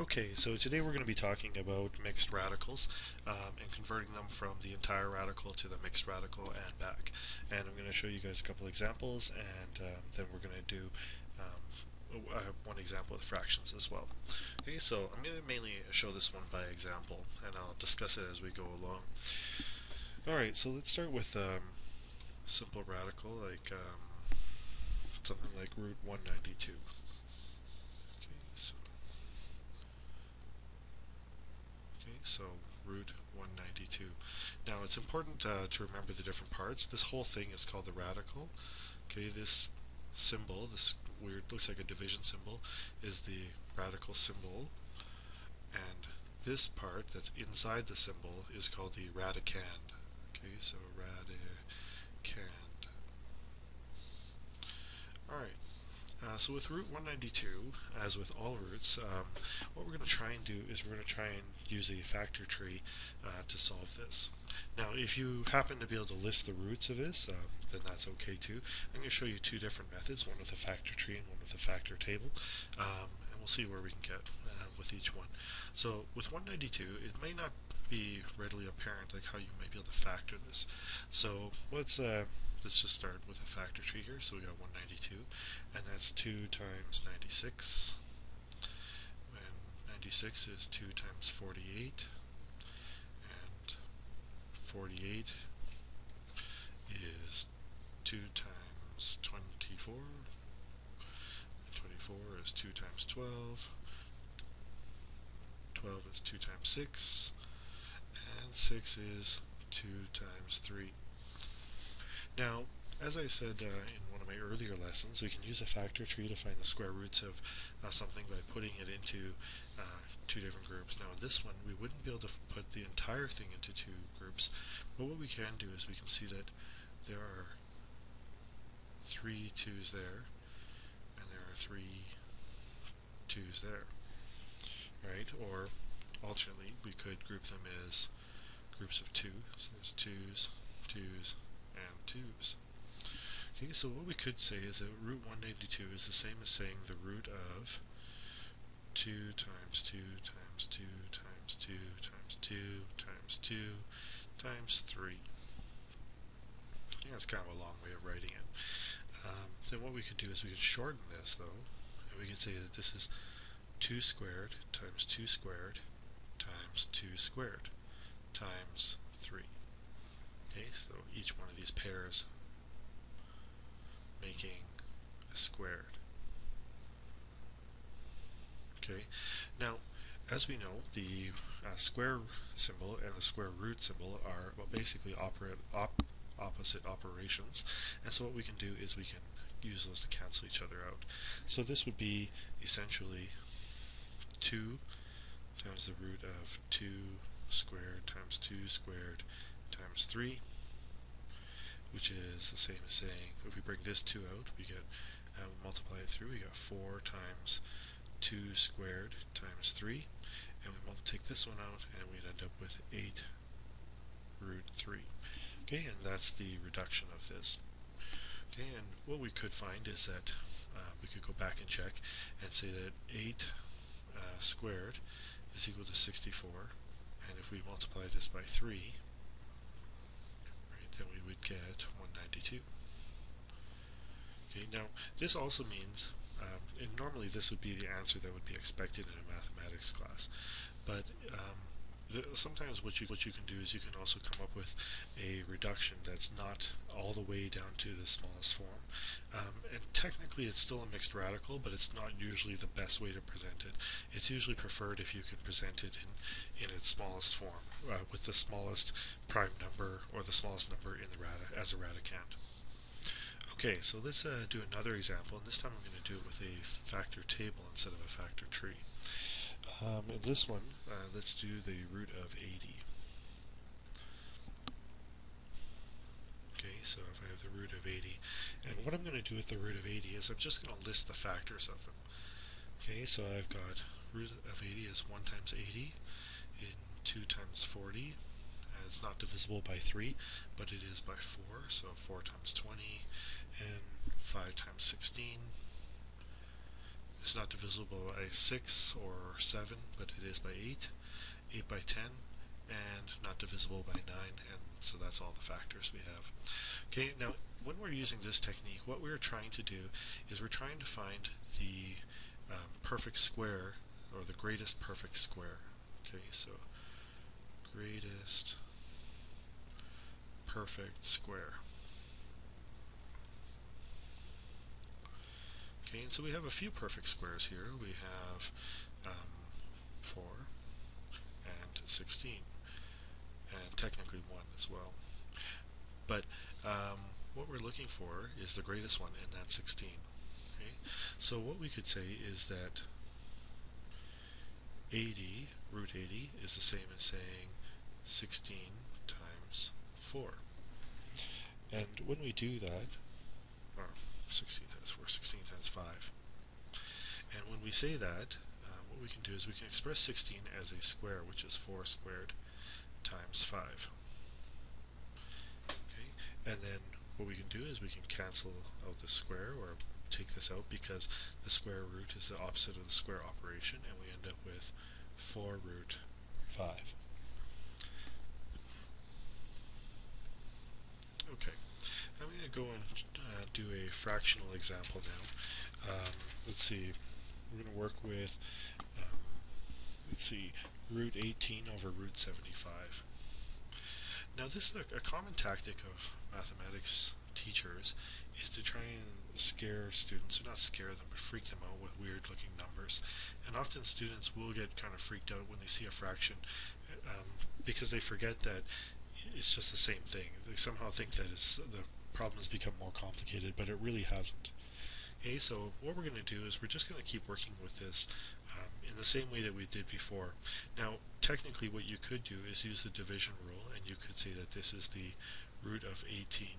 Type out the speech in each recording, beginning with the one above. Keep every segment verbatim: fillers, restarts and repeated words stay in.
Okay, so today we're going to be talking about mixed radicals um, and converting them from the entire radical to the mixed radical and back. And I'm going to show you guys a couple examples, and um, then we're going to do um, one example with fractions as well. Okay, so I'm going to mainly show this one by example, and I'll discuss it as we go along. Alright, so let's start with um, simple radical, like um, something like root one ninety-two. So root one ninety-two. Now it's important uh, to remember the different parts. This whole thing is called the radical. Okay, this symbol, this weird, looks like a division symbol, is the radical symbol, and this part that's inside the symbol is called the radicand. Okay, so radicand. All right. Uh, so with root one ninety-two, as with all roots, um, what we're going to try and do is we're going to try and use a factor tree uh, to solve this. Now, if you happen to be able to list the roots of this, um, then that's okay too. I'm going to show you two different methods, one with a factor tree and one with a factor table, um, and we'll see where we can get uh, with each one. So with one ninety-two, it may not be readily apparent like how you might be able to factor this. So let's uh, let's just start with a factor tree here. So we got one ninety-two, and that's two times ninety-six, and ninety-six is two times forty-eight, and forty-eight is two times twenty-four, and twenty-four is two times twelve, twelve is two times six, and six is two times three. Now, as I said uh, in one of my earlier lessons, we can use a factor tree to find the square roots of uh, something by putting it into uh, two different groups. Now, in this one, we wouldn't be able to put the entire thing into two groups, but what we can do is we can see that there are three twos there, and there are three twos there, right? Or, alternately, we could group them as groups of two, so there's twos, twos, and twos. Okay, so what we could say is that root one ninety-two is the same as saying the root of two times two times two times two times two times two times three. Yeah, it's kind of a long way of writing it. Um, then what we could do is we could shorten this though, and we could say that this is two squared times two squared times two squared times three. So each one of these pairs making a squared. Okay. Now, as we know, the uh, square symbol and the square root symbol are well, basically operate op opposite operations, and so what we can do is we can use those to cancel each other out. So this would be essentially two times the root of two squared times two squared times three, which is the same as saying, if we bring this two out, we get, uh, multiply it through, we got four times two squared times three, and we take this one out, and we'd end up with eight root three. Okay, and that's the reduction of this. Okay, and what we could find is that uh, we could go back and check and say that eight uh, squared is equal to sixty-four, and if we multiply this by three, then we would get one ninety-two. Okay, now this also means, um, and normally this would be the answer that would be expected in a mathematics class, but um, th sometimes what you what you can do is you can also come up with a reduction that's not all the way down to the smallest form, um, and technically it's still a mixed radical, but it's not usually the best way to present it. It's usually preferred if you can present it in in its smallest form, uh, with the smallest prime number or the smallest number in the rad as a radicand. Okay, so let's uh, do another example, and this time I'm going to do it with a factor table instead of a factor tree. Um, in this one, uh, let's do the root of eighty. Okay, so if I have the root of eighty, and what I'm going to do with the root of eighty is I'm just going to list the factors of them. Okay, so I've got root of eighty is one times eighty, in two times forty, and it's not divisible by three, but it is by four, so four times twenty, and five times sixteen, is not divisible by six or seven, but it is by eight, eight by ten, and not divisible by nine, and so that's all the factors we have. Okay, now when we're using this technique, what we're trying to do is we're trying to find the um, perfect square, or the greatest perfect square. Okay, so greatest perfect square. Okay, and so we have a few perfect squares here. We have um, four and sixteen, and technically one as well. But um, what we're looking for is the greatest one, and that's sixteen. Okay, so what we could say is that eighty, root eighty, is the same as saying sixteen times four. And when we do that, or sixteen times four, sixteen times five, and when we say that, uh, what we can do is we can express sixteen as a square, which is four squared times five. Okay, and then what we can do is we can cancel out the square, or take this out, because the square root is the opposite of the square operation, and we end up with four root five. Okay, I'm going to go and uh, do a fractional example now. Um, let's see, we're going to work with, um, let's see, root eighteen over root seventy-five. Now this is a, a common tactic of mathematics teachers, is to try and scare students, or not scare them, but freak them out with weird looking numbers. And often students will get kind of freaked out when they see a fraction, um, because they forget that it's just the same thing. They somehow think that it's, the problem has become more complicated, but it really hasn't. Okay, so what we're going to do is we're just going to keep working with this um, in the same way that we did before. Now, technically what you could do is use the division rule, and you could say that this is the root of eighteen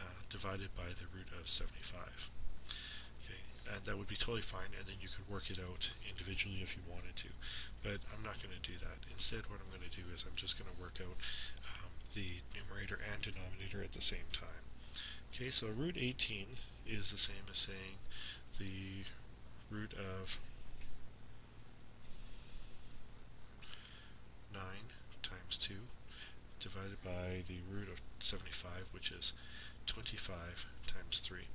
Uh, divided by the root of seventy-five. Okay, and that would be totally fine, and then you could work it out individually if you wanted to. But I'm not going to do that. Instead, what I'm going to do is I'm just going to work out um, the numerator and denominator at the same time. Okay, so root eighteen is the same as saying the root of nine times two divided by the root of seventy-five, which is twenty-five times three.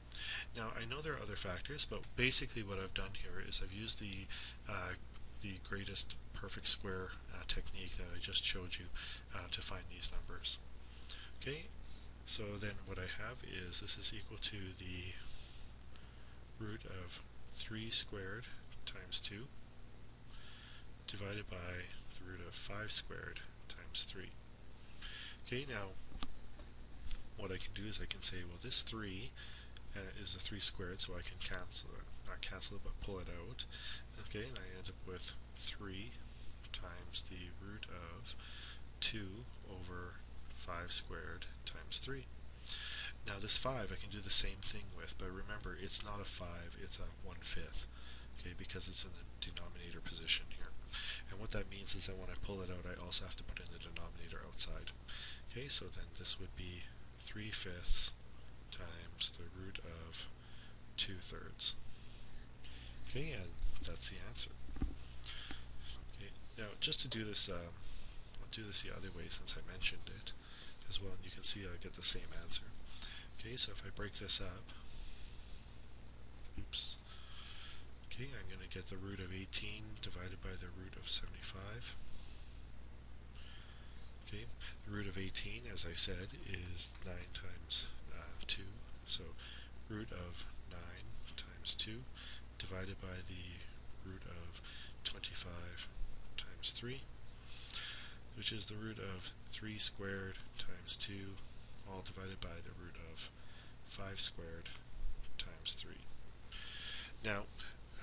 Now, I know there are other factors, but basically what I've done here is I've used the uh, the greatest perfect square uh, technique that I just showed you uh, to find these numbers. Okay, so then what I have is this is equal to the root of three squared times two divided by the root of five squared times three. Okay, now what I can do is I can say, well, this three uh, is a three squared, so I can cancel it, not cancel it, but pull it out. Okay, and I end up with three times the root of two over five squared times three. Now this five I can do the same thing with, but remember, it's not a five, it's a one-fifth, okay, because it's in the denominator position here. And what that means is that when I pull it out, I also have to put in the denominator outside. Okay, so then this would be three-fifths times the root of two-thirds. Okay, and that's the answer. Okay, now just to do this, um, I'll do this the other way since I mentioned it as well, and you can see I get the same answer. Okay, so if I break this up, oops, okay, I'm going to get the root of eighteen divided by the root of seventy-five. Okay, the root of eighteen, as I said, is nine times uh, two, so root of nine times two divided by the root of twenty-five times three, which is the root of three squared times two, all divided by the root of five squared times three. Now,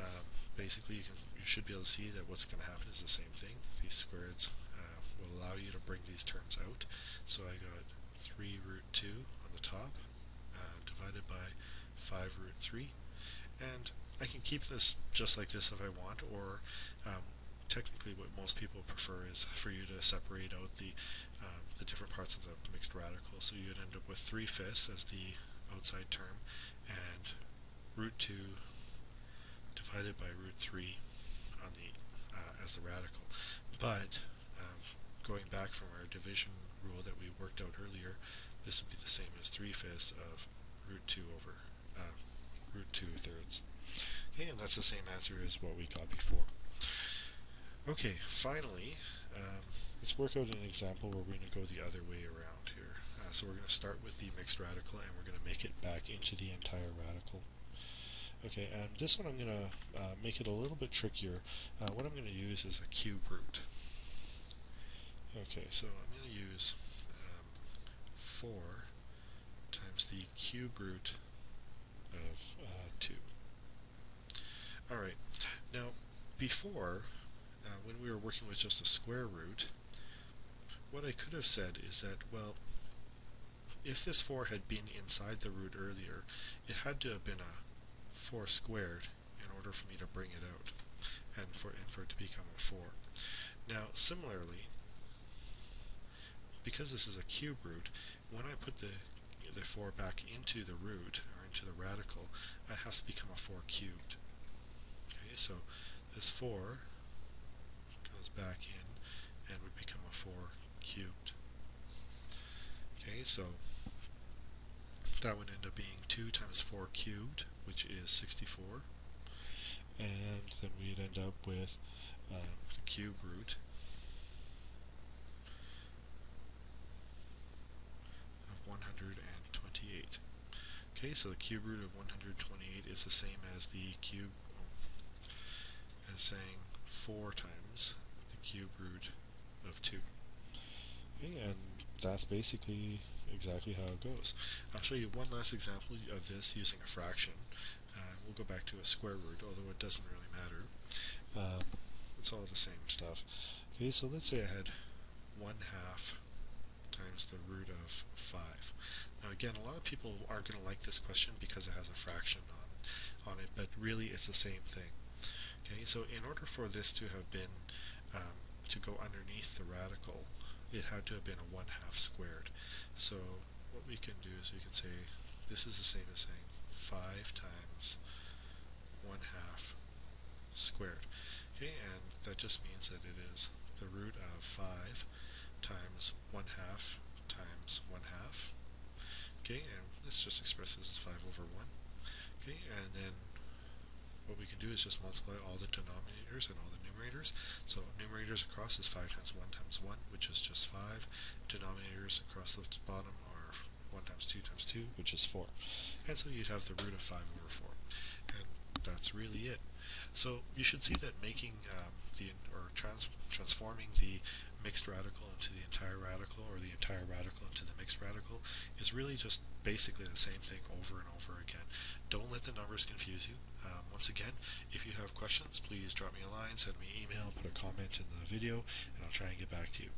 um, basically you, can, you should be able to see that what's going to happen is the same thing. These squareds will allow you to bring these terms out. So I got three root two on the top uh, divided by five root three, and I can keep this just like this if I want, or um, technically what most people prefer is for you to separate out the, um, the different parts of the mixed radical, so you'd end up with three fifths as the outside term and root two divided by root three on the uh, as the radical. But um, going back from our division rule that we worked out earlier, this would be the same as three fifths of root two over uh, root two thirds. Okay, and that's the same answer as what we got before. Okay, finally, um, let's work out an example where we're going to go the other way around here. Uh, so we're going to start with the mixed radical and we're going to make it back into the entire radical. Okay, and this one I'm going to uh, make it a little bit trickier. Uh, what I'm going to use is a cube root. Okay, so I'm going to use um, four times the cube root of uh, two. Alright, now before, Uh, when we were working with just a square root, what I could have said is that, well, if this four had been inside the root earlier, it had to have been a four squared in order for me to bring it out and for, and for it to become a four. Now, similarly, because this is a cube root, when I put the, the four back into the root, or into the radical, it has to become a four cubed. Okay, so this four back in and would become a four cubed. Okay, so that would end up being two times four cubed, which is sixty-four, and then we'd end up with um, the cube root of one hundred twenty-eight. Okay, so the cube root of one hundred twenty-eight is the same as the cube, as saying four times cube root of two. Okay, and that's basically exactly how it goes. I'll show you one last example of this using a fraction. Uh, we'll go back to a square root, although it doesn't really matter. Uh, it's all the same stuff. Okay, so let's say I had one half times the root of five. Now again, a lot of people are going to like this question because it has a fraction on, on it, but really it's the same thing. Okay, so in order for this to have been Um, to go underneath the radical, it had to have been a one half squared. So what we can do is we can say this is the same as saying five times one half squared. Okay, and that just means that it is the root of five times one half times one half. Okay, and let's just express this as five over one. Okay, and then what we can do is just multiply all the denominators and all the numerators. So numerators across is five times one times one, which is just five. Denominators across the bottom are one times two times two, which is four. And so you'd have the root of five over four. And that's really it. So you should see that making um, the or trans transforming the mixed radical into the entire radical, or the entire radical into the mixed radical, is really just basically the same thing over and over again. Don't let the numbers confuse you. Um, once again, if you have questions, please drop me a line, send me an email, put a comment in the video, and I'll try and get back to you.